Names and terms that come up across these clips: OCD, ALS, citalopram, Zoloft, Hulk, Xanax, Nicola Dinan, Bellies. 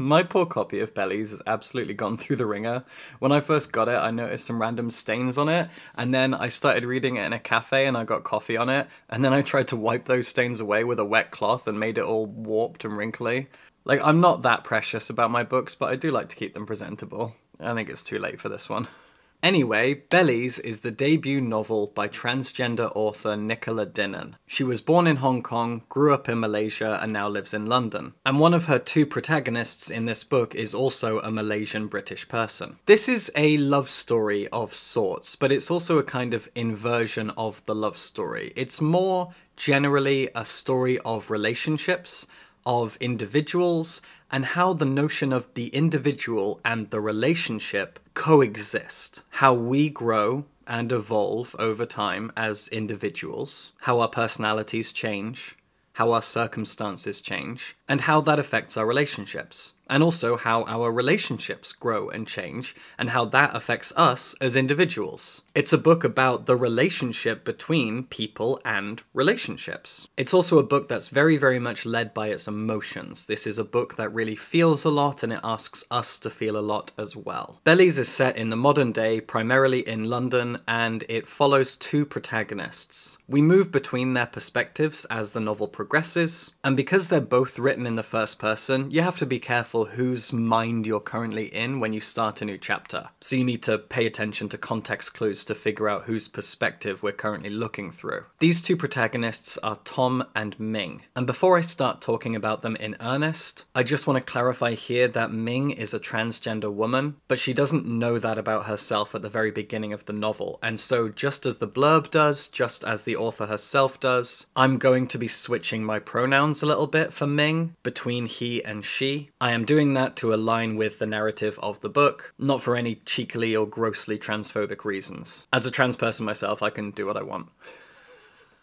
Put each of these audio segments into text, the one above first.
My poor copy of Bellies has absolutely gone through the ringer. When I first got it, I noticed some random stains on it, and then I started reading it in a cafe and I got coffee on it, and then I tried to wipe those stains away with a wet cloth and made it all warped and wrinkly. Like, I'm not that precious about my books, but I do like to keep them presentable. I think it's too late for this one. Anyway, Bellies is the debut novel by transgender author Nicola Dinan. She was born in Hong Kong, grew up in Malaysia, and now lives in London. And one of her two protagonists in this book is also a Malaysian British person. This is a love story of sorts, but it's also a kind of inversion of the love story. It's more generally a story of relationships, of individuals, and how the notion of the individual and the relationship coexist. How we grow and evolve over time as individuals, how our personalities change, how our circumstances change, and how that affects our relationships. And also how our relationships grow and change, and how that affects us as individuals. It's a book about the relationship between people and relationships. It's also a book that's very, very much led by its emotions. This is a book that really feels a lot, and it asks us to feel a lot as well. Bellies is set in the modern day, primarily in London, and it follows two protagonists. We move between their perspectives as the novel progresses, and because they're both written in the first person, you have to be careful whose mind you're currently in when you start a new chapter. So you need to pay attention to context clues to figure out whose perspective we're currently looking through. These two protagonists are Tom and Ming. And before I start talking about them in earnest, I just want to clarify here that Ming is a transgender woman, but she doesn't know that about herself at the very beginning of the novel. And so just as the blurb does, just as the author herself does, I'm going to be switching my pronouns a little bit for Ming between he and she. I'm doing that to align with the narrative of the book, not for any cheekily or grossly transphobic reasons. As a trans person myself, I can do what I want.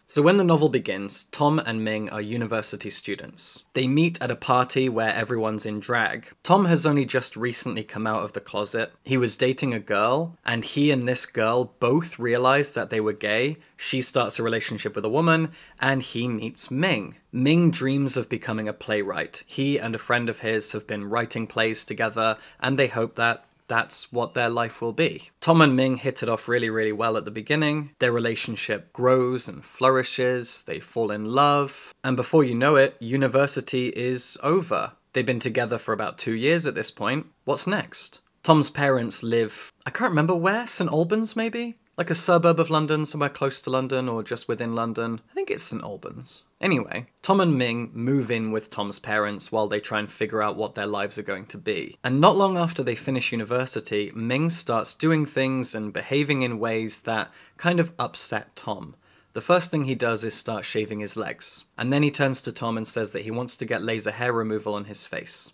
So when the novel begins, Tom and Ming are university students. They meet at a party where everyone's in drag. Tom has only just recently come out of the closet. He was dating a girl, and he and this girl both realized that they were gay. She starts a relationship with a woman, and he meets Ming. Ming dreams of becoming a playwright. He and a friend of his have been writing plays together, and they hope that that's what their life will be. Tom and Ming hit it off really, really well at the beginning. Their relationship grows and flourishes, they fall in love, and before you know it, university is over. They've been together for about 2 years at this point. What's next? Tom's parents live, I can't remember where, St Albans maybe? Like a suburb of London, somewhere close to London or just within London. I think it's St Albans. Anyway, Tom and Ming move in with Tom's parents while they try and figure out what their lives are going to be. And not long after they finish university, Ming starts doing things and behaving in ways that kind of upset Tom. The first thing he does is start shaving his legs. And then he turns to Tom and says that he wants to get laser hair removal on his face.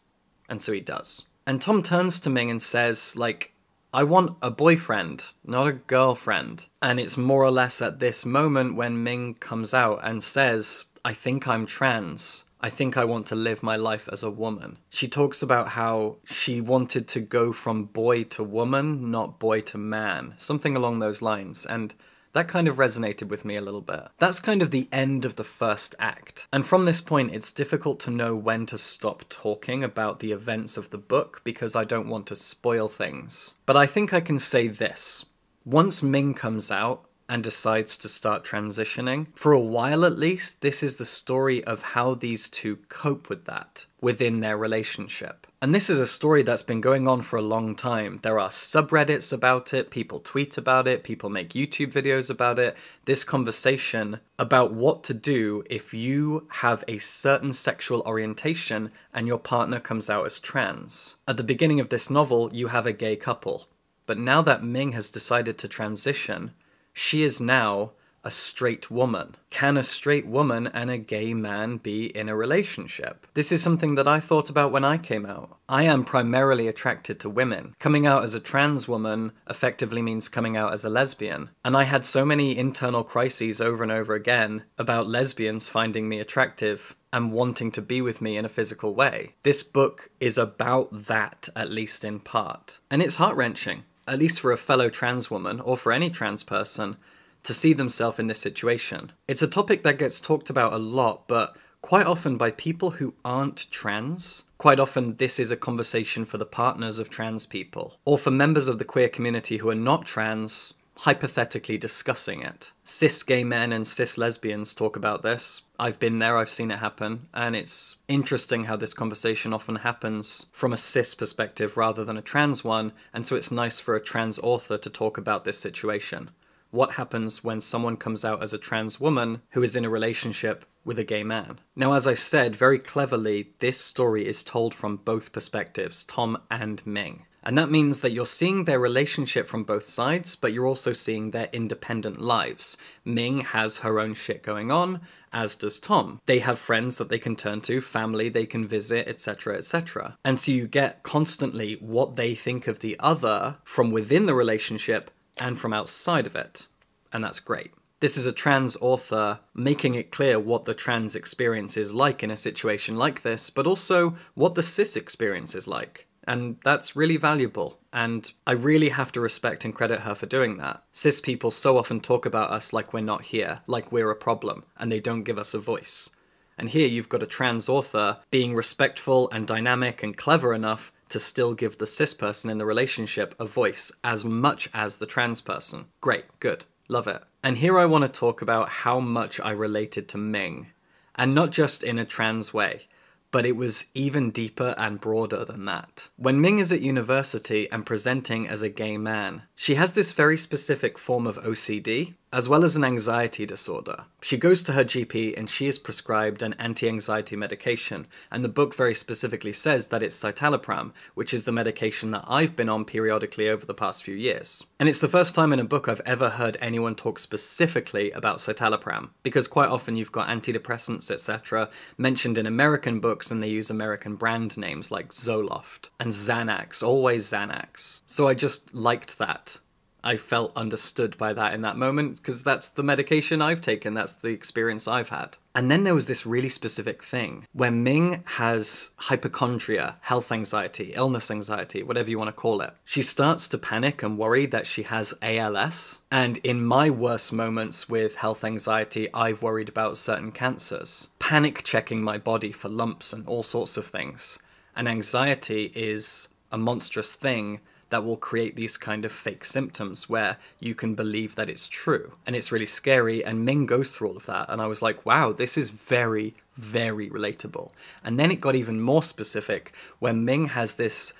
And so he does. And Tom turns to Ming and says, like, I want a boyfriend, not a girlfriend. And it's more or less at this moment when Ming comes out and says, I think I'm trans. I think I want to live my life as a woman. She talks about how she wanted to go from boy to woman, not boy to man, something along those lines. And that kind of resonated with me a little bit. That's kind of the end of the first act. And from this point, it's difficult to know when to stop talking about the events of the book because I don't want to spoil things. But I think I can say this. Once Ming comes out and decides to start transitioning, for a while at least, this is the story of how these two cope with that within their relationship. And this is a story that's been going on for a long time. There are subreddits about it, people tweet about it, people make YouTube videos about it. This conversation about what to do if you have a certain sexual orientation and your partner comes out as trans. At the beginning of this novel, you have a gay couple. But now that Ming has decided to transition, she is now a straight woman. Can a straight woman and a gay man be in a relationship? This is something that I thought about when I came out. I am primarily attracted to women. Coming out as a trans woman effectively means coming out as a lesbian. And I had so many internal crises over and over again about lesbians finding me attractive and wanting to be with me in a physical way. This book is about that, at least in part. And it's heart-wrenching, at least for a fellow trans woman or for any trans person, to see themselves in this situation. It's a topic that gets talked about a lot, but quite often by people who aren't trans. Quite often this is a conversation for the partners of trans people, or for members of the queer community who are not trans, hypothetically discussing it. Cis gay men and cis lesbians talk about this. I've been there, I've seen it happen, and it's interesting how this conversation often happens from a cis perspective rather than a trans one, and so it's nice for a trans author to talk about this situation. What happens when someone comes out as a trans woman who is in a relationship with a gay man? Now, as I said, very cleverly, this story is told from both perspectives, Tom and Ming. And that means that you're seeing their relationship from both sides, but you're also seeing their independent lives. Ming has her own shit going on, as does Tom. They have friends that they can turn to, family they can visit, etc, etc. And so you get constantly what they think of the other from within the relationship and from outside of it, and that's great. This is a trans author making it clear what the trans experience is like in a situation like this, but also what the cis experience is like, and that's really valuable, and I really have to respect and credit her for doing that. Cis people so often talk about us like we're not here, like we're a problem, and they don't give us a voice. And here you've got a trans author being respectful and dynamic and clever enough to still give the cis person in the relationship a voice as much as the trans person. Great, good, love it. And here I want to talk about how much I related to Ming, and not just in a trans way, but it was even deeper and broader than that. When Ming is at university and presenting as a gay man, she has this very specific form of OCD, as well as an anxiety disorder. She goes to her GP and she is prescribed an anti-anxiety medication, and the book very specifically says that it's citalopram, which is the medication that I've been on periodically over the past few years. And it's the first time in a book I've ever heard anyone talk specifically about citalopram, because quite often you've got antidepressants, etc., mentioned in American books, and they use American brand names like Zoloft and Xanax, always Xanax. So I just liked that. I felt understood by that in that moment, because that's the medication I've taken, that's the experience I've had. And then there was this really specific thing where Ming has hypochondria, health anxiety, illness anxiety, whatever you want to call it. She starts to panic and worry that she has ALS. And in my worst moments with health anxiety, I've worried about certain cancers, panic checking my body for lumps and all sorts of things. And anxiety is a monstrous thing that will create these kind of fake symptoms where you can believe that it's true. And it's really scary, and Ming goes through all of that, and I was like, wow, this is very, very relatable. And then it got even more specific when Ming has this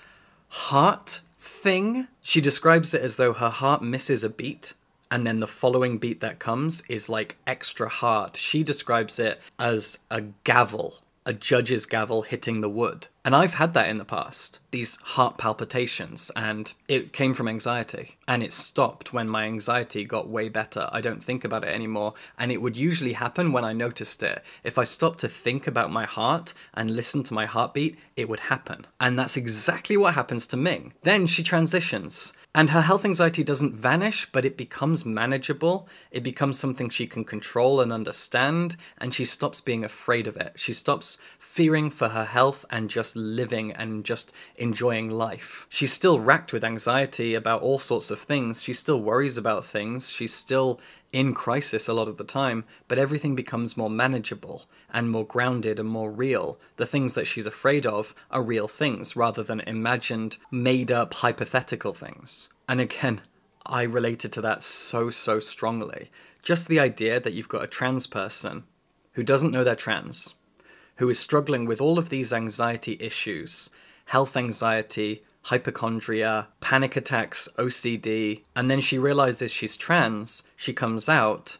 heart thing. She describes it as though her heart misses a beat, and then the following beat that comes is like extra hard. She describes it as a gavel, a judge's gavel hitting the wood. And I've had that in the past, these heart palpitations, and it came from anxiety. And it stopped when my anxiety got way better. I don't think about it anymore, and it would usually happen when I noticed it. If I stopped to think about my heart and listen to my heartbeat, it would happen. And that's exactly what happens to Ming. Then she transitions, and her health anxiety doesn't vanish, but it becomes manageable. It becomes something she can control and understand, and she stops being afraid of it. She stops fearing for her health and just living and just enjoying life. She's still racked with anxiety about all sorts of things. She still worries about things. She's still in crisis a lot of the time, but everything becomes more manageable and more grounded and more real. The things that she's afraid of are real things rather than imagined, made-up, hypothetical things. And again, I related to that so, so strongly. Just the idea that you've got a trans person who doesn't know they're trans, who is struggling with all of these anxiety issues, health anxiety, hypochondria, panic attacks, OCD, and then she realizes she's trans, she comes out,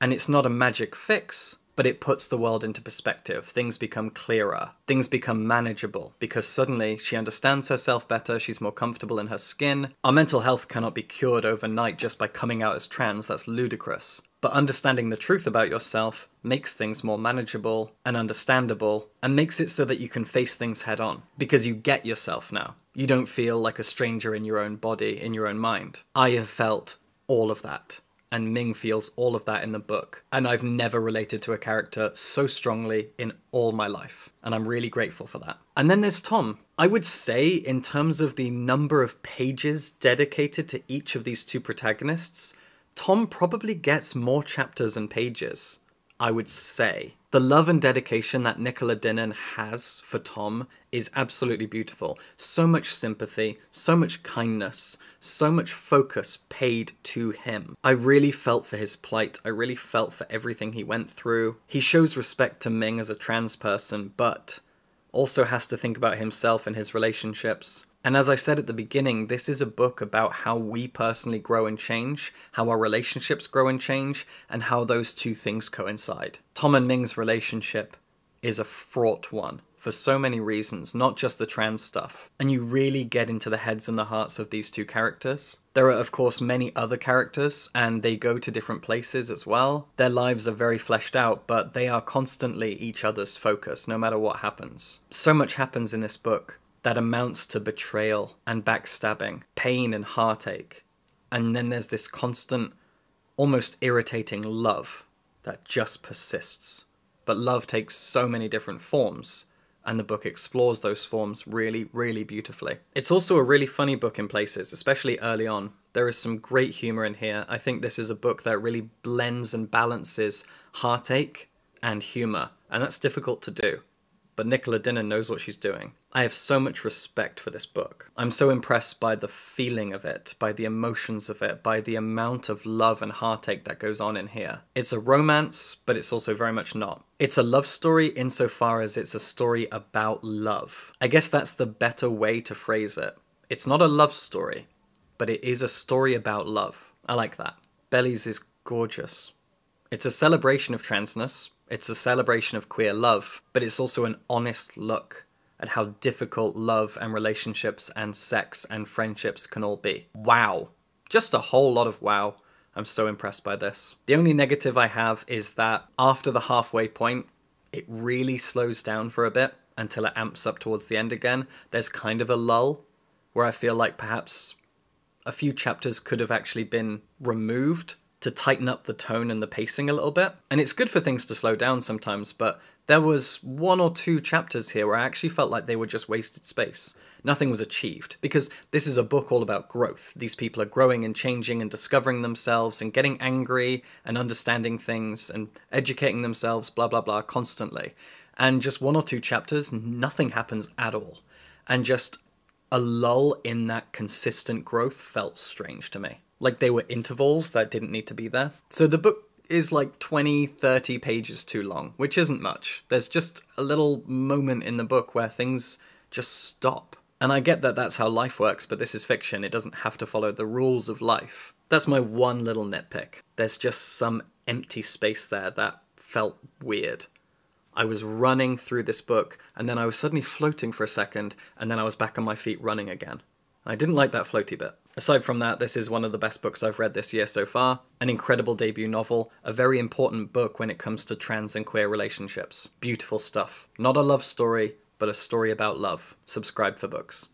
and it's not a magic fix, but it puts the world into perspective. Things become clearer, things become manageable, because suddenly she understands herself better, she's more comfortable in her skin. Our mental health cannot be cured overnight just by coming out as trans, that's ludicrous. But understanding the truth about yourself makes things more manageable and understandable, and makes it so that you can face things head on, because you get yourself now. You don't feel like a stranger in your own body, in your own mind. I have felt all of that. And Ming feels all of that in the book. And I've never related to a character so strongly in all my life. And I'm really grateful for that. And then there's Tom. I would say, in terms of the number of pages dedicated to each of these two protagonists, Tom probably gets more chapters and pages. I would say. The love and dedication that Nicola Dinan has for Tom is absolutely beautiful. So much sympathy, so much kindness, so much focus paid to him. I really felt for his plight. I really felt for everything he went through. He shows respect to Ming as a trans person, but also has to think about himself and his relationships. And as I said at the beginning, this is a book about how we personally grow and change, how our relationships grow and change, and how those two things coincide. Tom and Ming's relationship is a fraught one for so many reasons, not just the trans stuff. And you really get into the heads and the hearts of these two characters. There are, of course, many other characters, and they go to different places as well. Their lives are very fleshed out, but they are constantly each other's focus, no matter what happens. So much happens in this book that amounts to betrayal and backstabbing, pain and heartache. And then there's this constant, almost irritating love that just persists. But love takes so many different forms, and the book explores those forms really, really beautifully. It's also a really funny book in places, especially early on. There is some great humor in here. I think this is a book that really blends and balances heartache and humor, and that's difficult to do. But Nicola Dinan knows what she's doing. I have so much respect for this book. I'm so impressed by the feeling of it, by the emotions of it, by the amount of love and heartache that goes on in here. It's a romance, but it's also very much not. It's a love story insofar as it's a story about love. I guess that's the better way to phrase it. It's not a love story, but it is a story about love. I like that. Bellies is gorgeous. It's a celebration of transness. It's a celebration of queer love, but it's also an honest look at how difficult love and relationships and sex and friendships can all be. Wow. Just a whole lot of wow. I'm so impressed by this. The only negative I have is that after the halfway point, it really slows down for a bit until it amps up towards the end again. There's kind of a lull where I feel like perhaps a few chapters could have actually been removed to tighten up the tone and the pacing a little bit. And it's good for things to slow down sometimes, but there was one or two chapters here where I actually felt like they were just wasted space. Nothing was achieved, because this is a book all about growth. These people are growing and changing and discovering themselves and getting angry and understanding things and educating themselves, blah, blah, blah, constantly. And just one or two chapters, nothing happens at all. And just a lull in that consistent growth felt strange to me. Like they were intervals that didn't need to be there. So the book is like 20, 30 pages too long, which isn't much. There's just a little moment in the book where things just stop. And I get that that's how life works, but this is fiction. It doesn't have to follow the rules of life. That's my one little nitpick. There's just some empty space there that felt weird. I was running through this book, and then I was suddenly floating for a second, and then I was back on my feet running again. I didn't like that floaty bit. Aside from that, this is one of the best books I've read this year so far. An incredible debut novel, a very important book when it comes to trans and queer relationships. Beautiful stuff. Not a love story, but a story about love. Subscribe for books.